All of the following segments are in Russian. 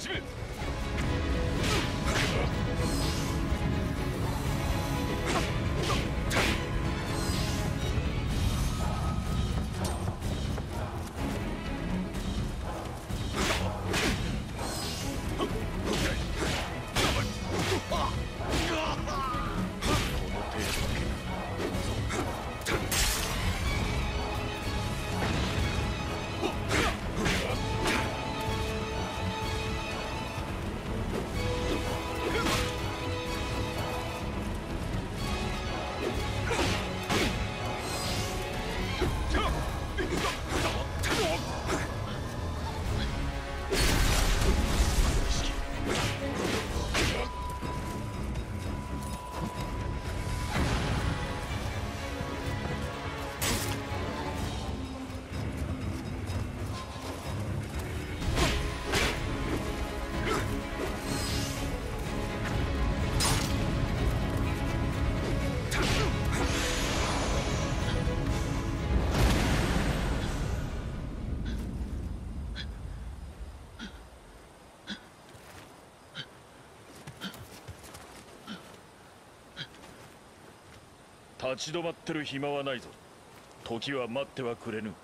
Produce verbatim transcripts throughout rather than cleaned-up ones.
始め。立ち止まってる暇はないぞ。時は待ってはくれぬ。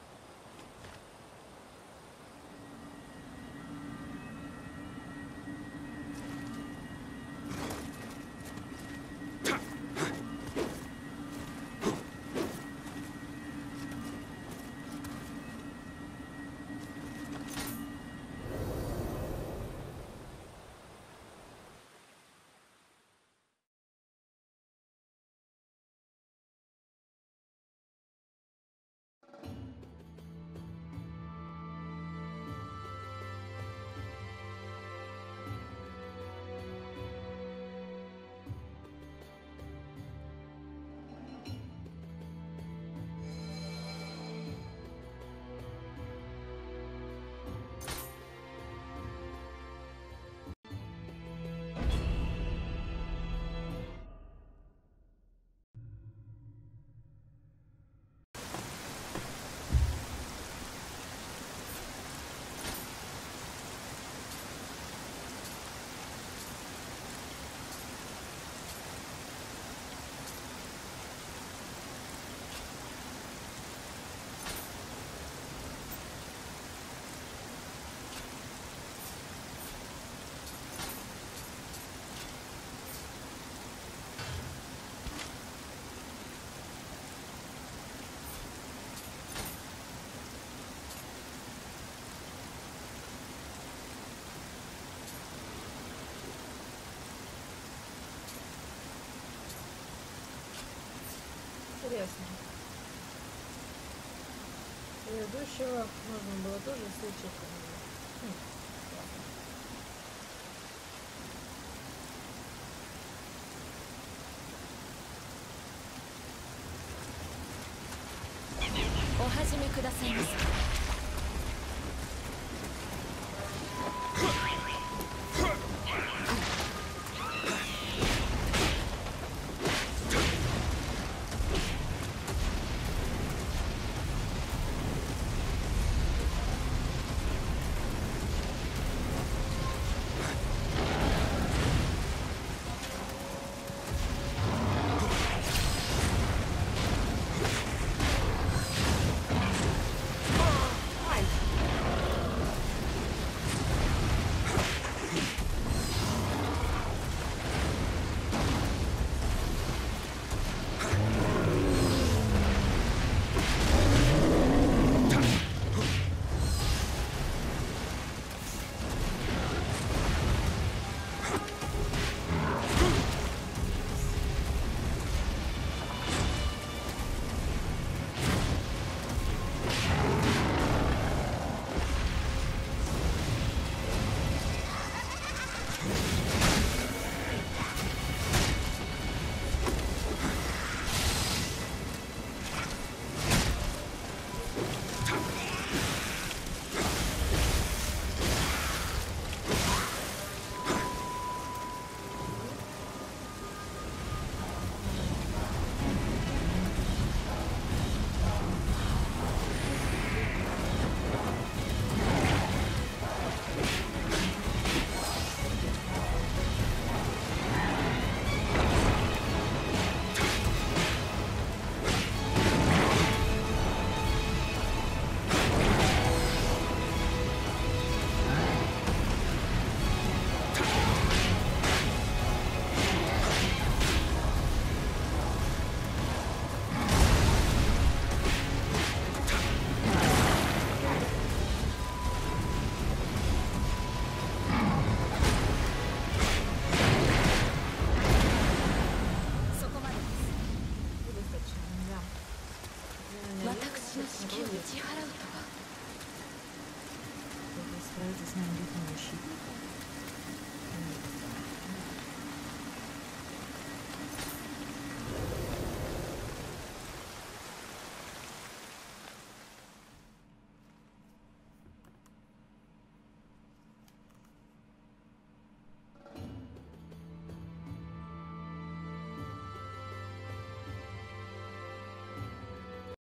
Интересно. Предыдущего можно было тоже слышать. Хм. О, 始めくださいます。